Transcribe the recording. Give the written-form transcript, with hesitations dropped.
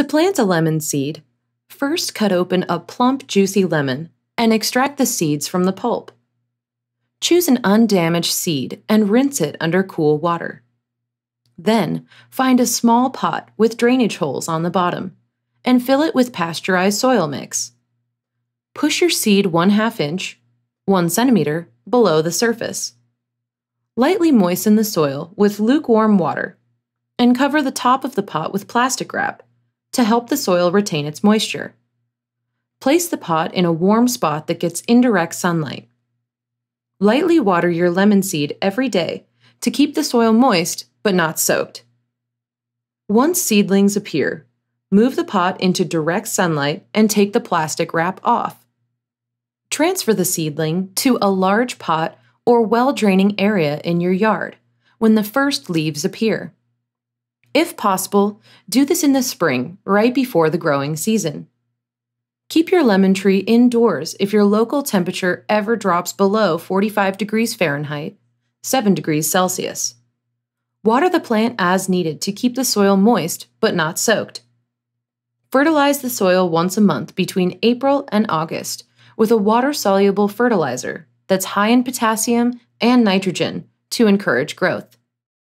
To plant a lemon seed, first cut open a plump, juicy lemon and extract the seeds from the pulp. Choose an undamaged seed and rinse it under cool water. Then, find a small pot with drainage holes on the bottom and fill it with pasteurized soil mix. Push your seed 1/2 inch, 1 centimeter, below the surface. Lightly moisten the soil with lukewarm water and cover the top of the pot with plastic wrap to help the soil retain its moisture. Place the pot in a warm spot that gets indirect sunlight. Lightly water your lemon seed every day to keep the soil moist but not soaked. Once seedlings appear, move the pot into direct sunlight and take the plastic wrap off. Transfer the seedling to a large pot or well-draining area in your yard when the first leaves appear. If possible, do this in the spring, right before the growing season. Keep your lemon tree indoors if your local temperature ever drops below 45 degrees Fahrenheit, 7 degrees Celsius. Water the plant as needed to keep the soil moist but not soaked. Fertilize the soil once a month between April and August with a water-soluble fertilizer that's high in potassium and nitrogen to encourage growth.